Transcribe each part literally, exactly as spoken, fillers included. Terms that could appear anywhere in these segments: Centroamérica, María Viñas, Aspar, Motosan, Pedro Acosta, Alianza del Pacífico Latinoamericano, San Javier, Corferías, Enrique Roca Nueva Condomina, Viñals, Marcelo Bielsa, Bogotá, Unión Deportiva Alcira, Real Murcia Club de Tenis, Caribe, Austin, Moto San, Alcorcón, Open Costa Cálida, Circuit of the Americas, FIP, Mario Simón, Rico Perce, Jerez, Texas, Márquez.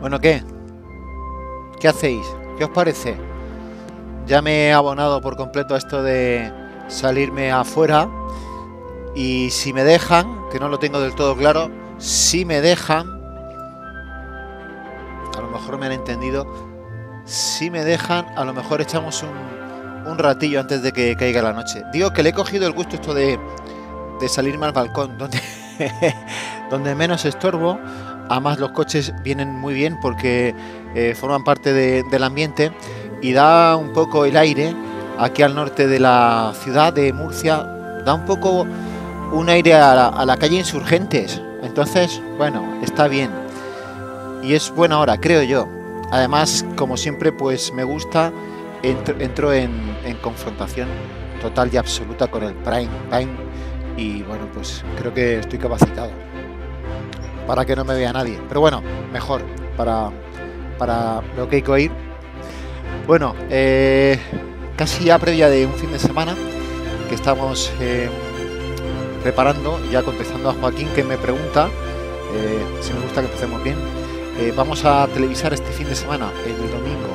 Bueno, ¿qué? ¿Qué hacéis? ¿Qué os parece? Ya me he abonado por completo a esto de salirme afuera. Y si me dejan, que no lo tengo del todo claro, si me dejan, a lo mejor me han entendido, si me dejan, a lo mejor echamos un, un ratillo antes de que caiga la noche. Digo que le he cogido el gusto esto de, de salirme al balcón, donde, donde menos estorbo. Además los coches vienen muy bien porque eh, forman parte de, del ambiente y da un poco el aire aquí al norte de la ciudad de Murcia, da un poco un aire a la, a la calle Insurgentes. Entonces, bueno, está bien y es buena hora, creo yo. Además, como siempre, pues me gusta, entro, entro en, en confrontación total y absoluta con el prime time y bueno, pues creo que estoy capacitado para que no me vea nadie, pero bueno, mejor para, para lo que hay que oír. Bueno, eh, casi ya previa de un fin de semana que estamos eh, preparando, ya contestando a Joaquín que me pregunta, eh, si me gusta que empecemos bien, eh, vamos a televisar este fin de semana, el domingo,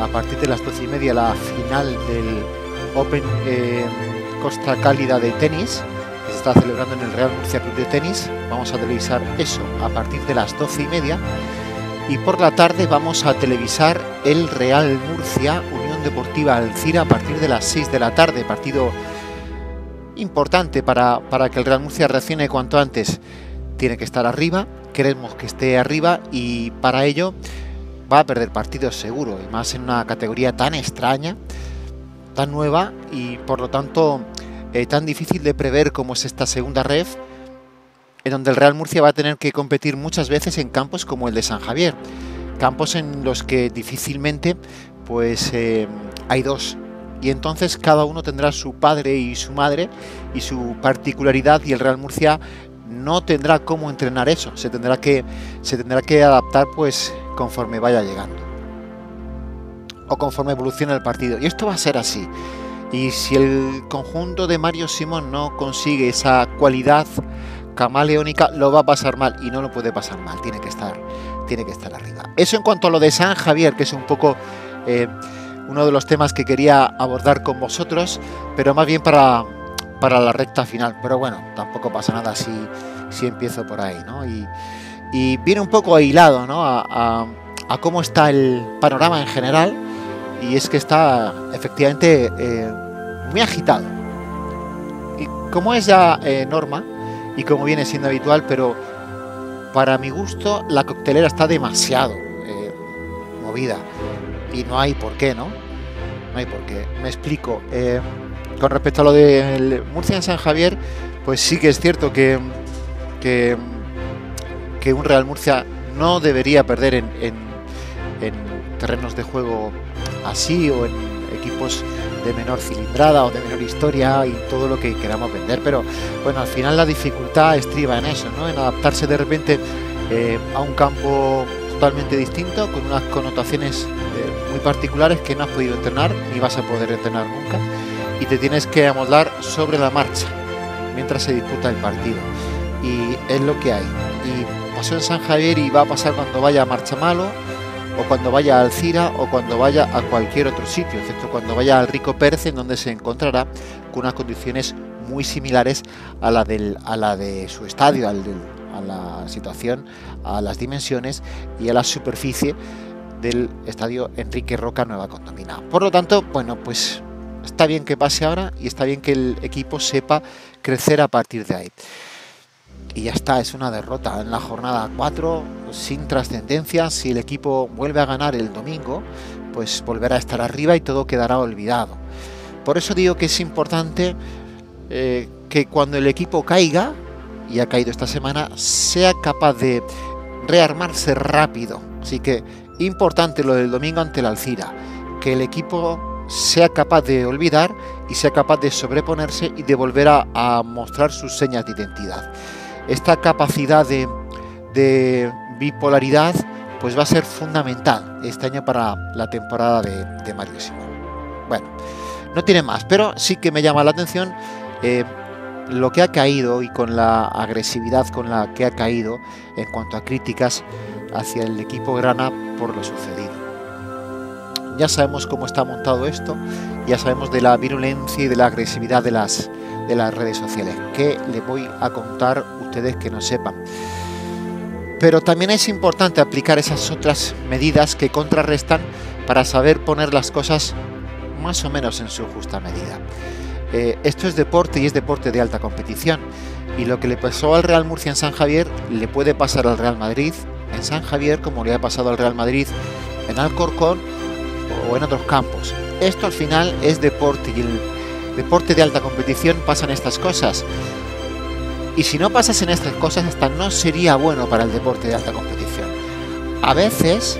a partir de las doce y media, la final del Open eh, Costa Cálida de tenis, que se está celebrando en el Real Murcia Club de Tenis. Vamos a televisar eso a partir de las doce y media y por la tarde vamos a televisar el Real Murcia Unión Deportiva Alcira a partir de las seis de la tarde, partido importante para, para que el Real Murcia reaccione cuanto antes. Tiene que estar arriba, queremos que esté arriba y para ello va a perder partidos seguro, y más en una categoría tan extraña, tan nueva y por lo tanto Eh, tan difícil de prever como es esta segunda red, en donde el Real Murcia va a tener que competir muchas veces en campos como el de San Javier, campos en los que difícilmente pues eh, hay dos, y entonces cada uno tendrá su padre y su madre y su particularidad, y el Real Murcia no tendrá cómo entrenar eso, se tendrá que, se tendrá que adaptar pues conforme vaya llegando o conforme evoluciona el partido, y esto va a ser así. Y si el conjunto de Mario Simón no consigue esa cualidad camaleónica, lo va a pasar mal, y no lo puede pasar mal, tiene que estar, tiene que estar arriba. Eso en cuanto a lo de San Javier, que es un poco eh, uno de los temas que quería abordar con vosotros, pero más bien para, para la recta final. Pero bueno, tampoco pasa nada si, si empiezo por ahí, ¿no? Y, y viene un poco hilado, ¿no?, a, a, a cómo está el panorama en general. Y es que está efectivamente eh, muy agitado. Y como es ya eh, norma y como viene siendo habitual, pero para mi gusto la coctelera está demasiado eh, movida. Y no hay por qué, ¿no? No hay por qué. Me explico. Eh, con respecto a lo de Murcia en San Javier, pues sí que es cierto que, que, que un Real Murcia no debería perder en, en, en terrenos de juego así, o en equipos de menor cilindrada o de menor historia y todo lo que queramos vender, pero bueno, al final la dificultad estriba en eso, ¿no?, en adaptarse de repente eh, a un campo totalmente distinto, con unas connotaciones eh, muy particulares que no has podido entrenar ni vas a poder entrenar nunca, y te tienes que amoldar sobre la marcha mientras se disputa el partido, y es lo que hay. Y pasó en San Javier y va a pasar cuando vaya a Marcha Malo, o cuando vaya a Alcira, o cuando vaya a cualquier otro sitio, excepto cuando vaya al Rico Perce, en donde se encontrará con unas condiciones muy similares a la, del, a la de su estadio, al del, a la situación, a las dimensiones y a la superficie del estadio Enrique Roca Nueva Condomina. Por lo tanto, bueno, pues está bien que pase ahora y está bien que el equipo sepa crecer a partir de ahí. Y ya está, es una derrota en la jornada cuatro, sin trascendencia. Si el equipo vuelve a ganar el domingo, pues volverá a estar arriba y todo quedará olvidado. Por eso digo que es importante eh, que cuando el equipo caiga, y ha caído esta semana, sea capaz de rearmarse rápido. Así que importante lo del domingo ante la Alcira, que el equipo sea capaz de olvidar y sea capaz de sobreponerse y de volver a, a mostrar sus señas de identidad. Esta capacidad de, de bipolaridad pues va a ser fundamental este año para la temporada de, de Mario Simón. Bueno, no tiene más, pero sí que me llama la atención eh, lo que ha caído y con la agresividad con la que ha caído en cuanto a críticas hacia el equipo grana por lo sucedido. Ya sabemos cómo está montado esto, ya sabemos de la virulencia y de la agresividad de las, de las redes sociales. ¿Qué les voy a contar ustedes que no sepan? Pero también es importante aplicar esas otras medidas que contrarrestan para saber poner las cosas más o menos en su justa medida. Eh, esto es deporte y es deporte de alta competición. Y lo que le pasó al Real Murcia en San Javier le puede pasar al Real Madrid en San Javier, como le ha pasado al Real Madrid en Alcorcón o en otros campos. Esto al final es deporte y el deporte de alta competición pasan estas cosas. Y si no pasasen estas cosas, hasta no sería bueno para el deporte de alta competición. A veces,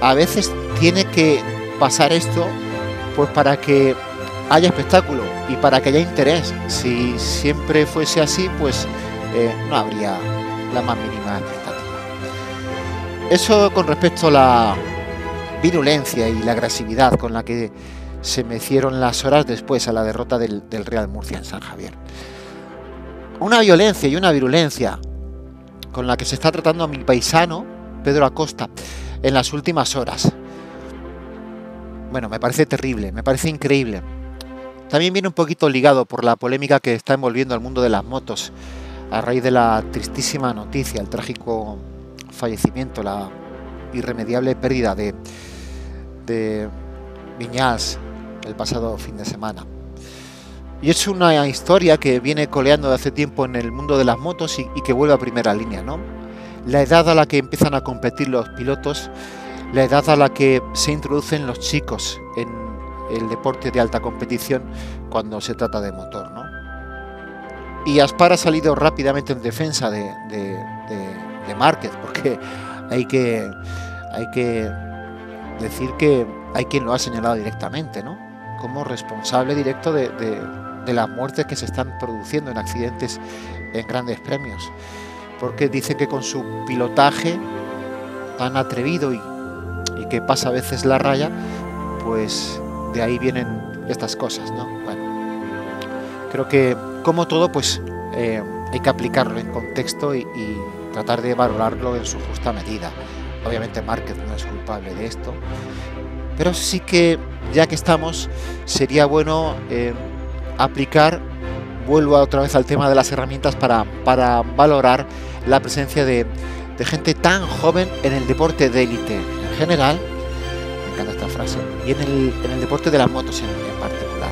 a veces tiene que pasar esto, pues para que haya espectáculo y para que haya interés. Si siempre fuese así, pues eh, no habría la más mínima expectativa. Eso con respecto a la virulencia y la agresividad con la que se mecieron las horas después a la derrota del, del Real Murcia en San Javier. Una violencia y una virulencia con la que se está tratando a mi paisano Pedro Acosta en las últimas horas. Bueno, me parece terrible, me parece increíble. También viene un poquito ligado por la polémica que está envolviendo al mundo de las motos a raíz de la tristísima noticia, el trágico fallecimiento, la irremediable pérdida de, de Viñas el pasado fin de semana. Y es una historia que viene coleando de hace tiempo en el mundo de las motos y, y que vuelve a primera línea, ¿no? La edad a la que empiezan a competir los pilotos, la edad a la que se introducen los chicos en el deporte de alta competición cuando se trata de motor, ¿no? Y Aspar ha salido rápidamente en defensa de, de, de, de Márquez, porque hay que, hay que decir que hay quien lo ha señalado directamente, ¿no? Como responsable directo de... de de las muertes que se están produciendo en accidentes en grandes premios, porque dice que con su pilotaje tan atrevido y, y que pasa a veces la raya, pues de ahí vienen estas cosas, ¿no? Bueno, creo que como todo, pues eh, hay que aplicarlo en contexto y, y tratar de valorarlo en su justa medida. Obviamente Márquez no es culpable de esto, pero sí que, ya que estamos, sería bueno eh, aplicar, vuelvo otra vez al tema de las herramientas para, para valorar la presencia de, de gente tan joven en el deporte de élite en general, me encanta esta frase, y en el, en el deporte de las motos en, en particular.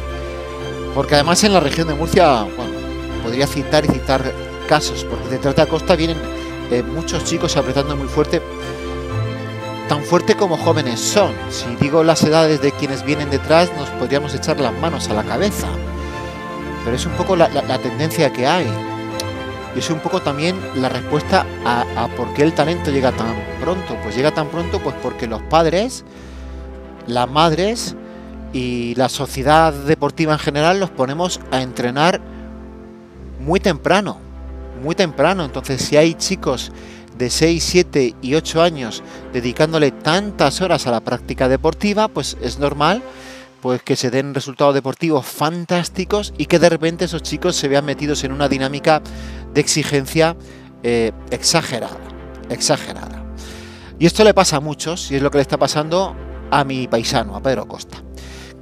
Porque además en la región de Murcia, bueno, podría citar y citar casos, porque detrás de Acosta vienen eh, muchos chicos apretando muy fuerte, tan fuerte como jóvenes son. Si digo las edades de quienes vienen detrás, nos podríamos echar las manos a la cabeza. Pero es un poco la, la, la tendencia que hay. Y es un poco también la respuesta a, a por qué el talento llega tan pronto. Pues llega tan pronto pues porque los padres, las madres y la sociedad deportiva en general los ponemos a entrenar muy temprano. Muy temprano. Entonces, si hay chicos de seis, siete y ocho años dedicándole tantas horas a la práctica deportiva, pues es normal pues que se den resultados deportivos fantásticos y que de repente esos chicos se vean metidos en una dinámica de exigencia eh, exagerada, exagerada. Y esto le pasa a muchos, y es lo que le está pasando a mi paisano, a Pedro Acosta,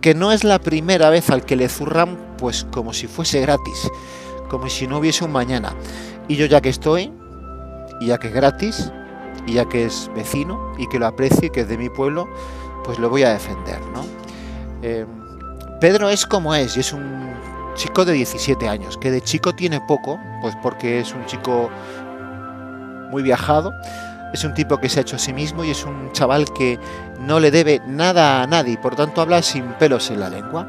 que no es la primera vez al que le zurran pues como si fuese gratis, como si no hubiese un mañana. Y yo, ya que estoy, y ya que es gratis, y ya que es vecino, y que lo aprecio y que es de mi pueblo, pues lo voy a defender, ¿no? Eh, Pedro es como es, y es un chico de diecisiete años, que de chico tiene poco, pues porque es un chico muy viajado, es un tipo que se ha hecho a sí mismo y es un chaval que no le debe nada a nadie, y por tanto habla sin pelos en la lengua.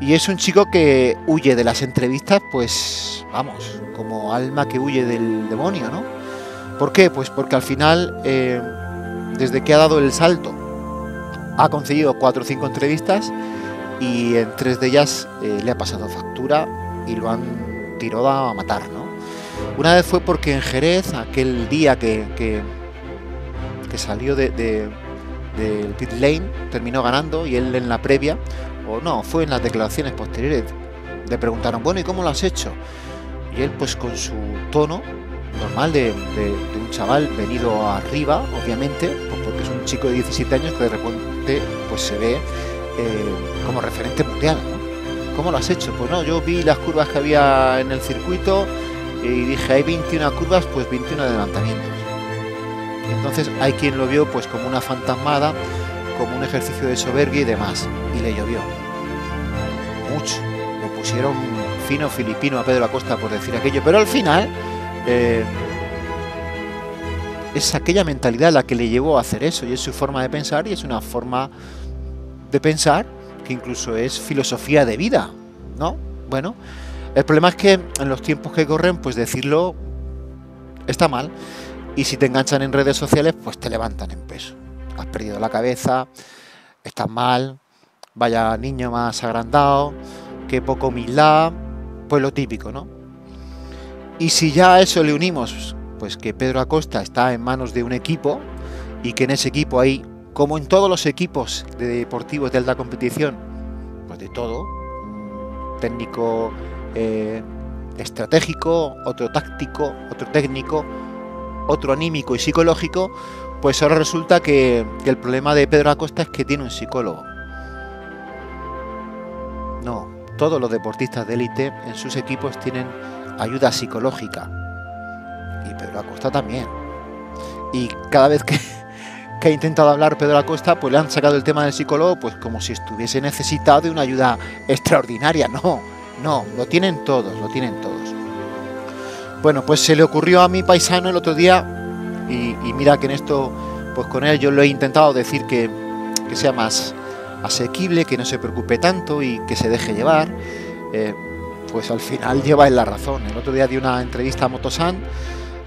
Y es un chico que huye de las entrevistas, pues vamos, como alma que huye del demonio, ¿no? ¿Por qué? Pues porque al final, eh, desde que ha dado el salto, ha conseguido cuatro o cinco entrevistas y en tres de ellas eh, le ha pasado factura y lo han tirado a matar, ¿no? Una vez fue porque en Jerez, aquel día que, que, que salió de, de, del pit lane, terminó ganando y él en la previa, o no, fue en las declaraciones posteriores le preguntaron, bueno, ¿y cómo lo has hecho? Y él, pues con su tono normal de, de, de un chaval venido arriba, obviamente, pues porque es un chico de diecisiete años que de repente pues se ve eh, como referente mundial, ¿no? ¿Cómo lo has hecho? Pues no, yo vi las curvas que había en el circuito y dije, hay veintiuna curvas, pues veintiún adelantamientos. Y entonces hay quien lo vio pues como una fantasmada, como un ejercicio de soberbia y demás, y le llovió mucho, lo pusieron fino filipino a Pedro Acosta por decir aquello, pero al final eh, es aquella mentalidad la que le llevó a hacer eso, y es su forma de pensar, y es una forma de pensar que incluso es filosofía de vida, ¿no? Bueno, el problema es que en los tiempos que corren, pues decirlo está mal, y si te enganchan en redes sociales, pues te levantan en peso. Has perdido la cabeza, estás mal, vaya niño más agrandado, qué poca humildad, pues lo típico, ¿no? Y si ya a eso le unimos, pues que Pedro Acosta está en manos de un equipo y que en ese equipo hay, como en todos los equipos de deportivos de alta competición, pues de todo, un técnico eh, estratégico, otro táctico, otro técnico, otro anímico y psicológico, pues ahora resulta que, que el problema de Pedro Acosta es que tiene un psicólogo. No, todos los deportistas de élite en sus equipos tienen ayuda psicológica. Y Pedro Acosta también. Y cada vez que, que ha intentado hablar Pedro Acosta, pues le han sacado el tema del psicólogo, pues como si estuviese necesitado de una ayuda extraordinaria. No, no, lo tienen todos, lo tienen todos. Bueno, pues se le ocurrió a mi paisano el otro día. Y, y mira que en esto, pues con él yo lo he intentado decir que, que sea más asequible, que no se preocupe tanto y que se deje llevar, eh, pues al final lleva en la razón. El otro día di una entrevista a Moto San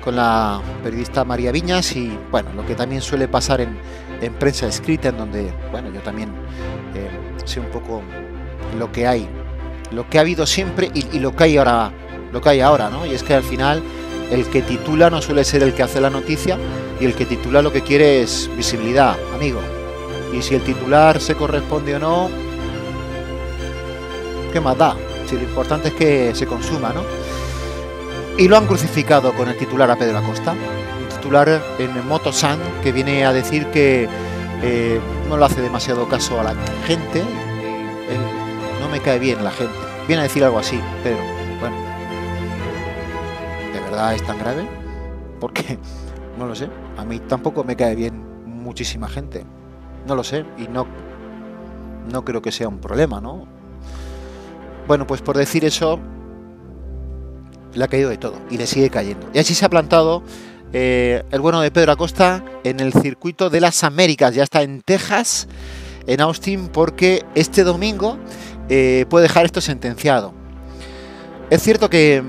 con la periodista María Viñas y bueno, lo que también suele pasar en, en prensa escrita, en donde bueno, yo también eh, sé un poco lo que hay, lo que ha habido siempre y, y lo que hay ahora, lo que hay ahora, ¿no? Y es que al final el que titula no suele ser el que hace la noticia, y el que titula lo que quiere es visibilidad, amigo. Y si el titular se corresponde o no, ¿qué más da? Si lo importante es que se consuma, ¿no? Y lo han crucificado con el titular a Pedro Acosta. Un titular en Motosan que viene a decir que eh, no le hace demasiado caso a la gente. Él, no me cae bien la gente. Viene a decir algo así, Pedro. Bueno, es tan grave, porque no lo sé, a mí tampoco me cae bien muchísima gente, no lo sé, y no no creo que sea un problema, ¿no? Bueno, pues por decir eso le ha caído de todo y le sigue cayendo, y así se ha plantado eh, el bueno de Pedro Acosta en el circuito de las Américas. Ya está en Texas, en Austin, porque este domingo eh, puede dejar esto sentenciado. Es cierto que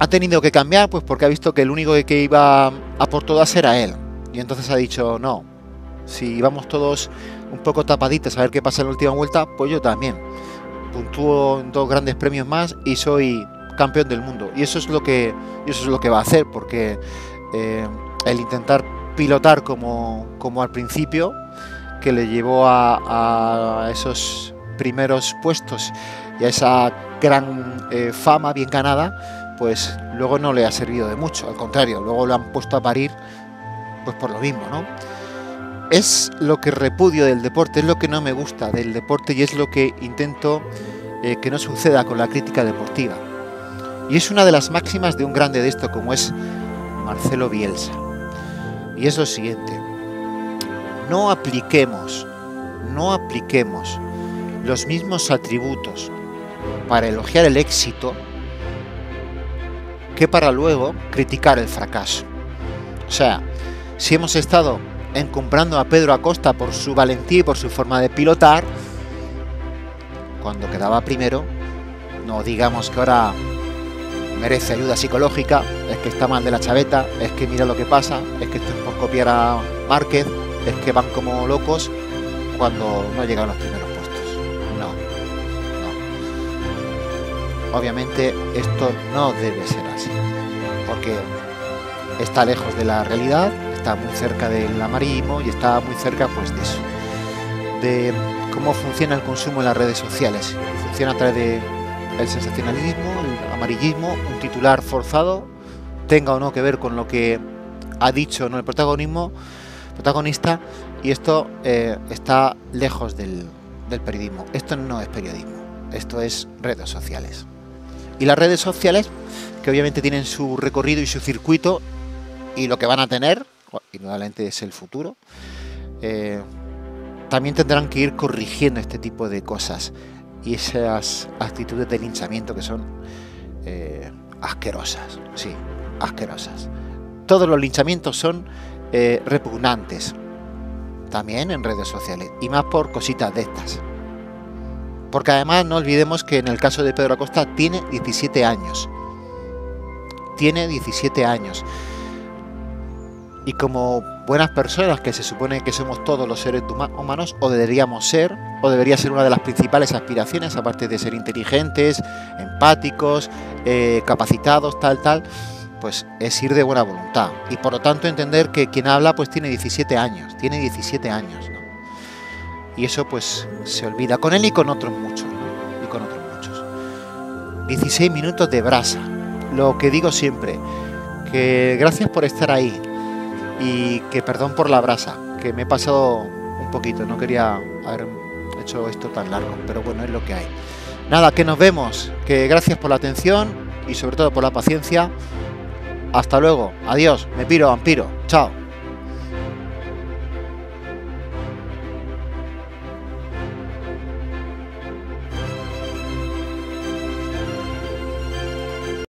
ha tenido que cambiar, pues porque ha visto que el único que iba a por todas era él. Y entonces ha dicho, no, si vamos todos un poco tapaditas a ver qué pasa en la última vuelta, pues yo también. Puntúo en dos grandes premios más y soy campeón del mundo. Y eso es lo que, eso es lo que va a hacer, porque eh, el intentar pilotar como, como al principio, que le llevó a, a esos primeros puestos y a esa gran eh, fama bien ganada, pues luego no le ha servido de mucho, al contrario, luego lo han puesto a parir pues por lo mismo, ¿no? Es lo que repudio del deporte, es lo que no me gusta del deporte y es lo que intento eh, que no suceda con la crítica deportiva. Y es una de las máximas de un grande de esto como es Marcelo Bielsa. Y es lo siguiente, no apliquemos, no apliquemos los mismos atributos para elogiar el éxito que para luego criticar el fracaso. O sea, si hemos estado encumbrando a Pedro Acosta por su valentía y por su forma de pilotar, cuando quedaba primero, no digamos que ahora merece ayuda psicológica, es que está mal de la chaveta, es que mira lo que pasa, es que esto es por copiar a Márquez, es que van como locos cuando no llegan los primeros puestos. No. Obviamente esto no debe ser así, porque está lejos de la realidad, está muy cerca del amarillismo y está muy cerca pues de eso, de cómo funciona el consumo en las redes sociales. Funciona a través de, el sensacionalismo, el amarillismo, un titular forzado, tenga o no que ver con lo que ha dicho, ¿no?, el protagonismo, protagonista, y esto eh, está lejos del, del periodismo. Esto no es periodismo, esto es redes sociales. Y las redes sociales, que obviamente tienen su recorrido y su circuito, y lo que van a tener, indudablemente es el futuro, eh, también tendrán que ir corrigiendo este tipo de cosas y esas actitudes de linchamiento que son eh, asquerosas, sí, asquerosas. Todos los linchamientos son eh, repugnantes, también en redes sociales, y más por cositas de estas. Porque además no olvidemos que en el caso de Pedro Acosta tiene diecisiete años. Tiene diecisiete años. Y como buenas personas que se supone que somos todos los seres humanos, o deberíamos ser, o debería ser una de las principales aspiraciones, aparte de ser inteligentes, empáticos, eh, capacitados, tal, tal, pues es ir de buena voluntad. Y por lo tanto entender que quien habla pues tiene diecisiete años, tiene diecisiete años, ¿no? Y eso pues se olvida, con él y con otros muchos, ¿no? Y con otros muchos. dieciséis minutos de brasa, lo que digo siempre, que gracias por estar ahí. Y que perdón por la brasa, que me he pasado un poquito, no quería haber hecho esto tan largo, pero bueno, es lo que hay. Nada, que nos vemos, que gracias por la atención y sobre todo por la paciencia. Hasta luego, adiós, me piro, vampiro, chao.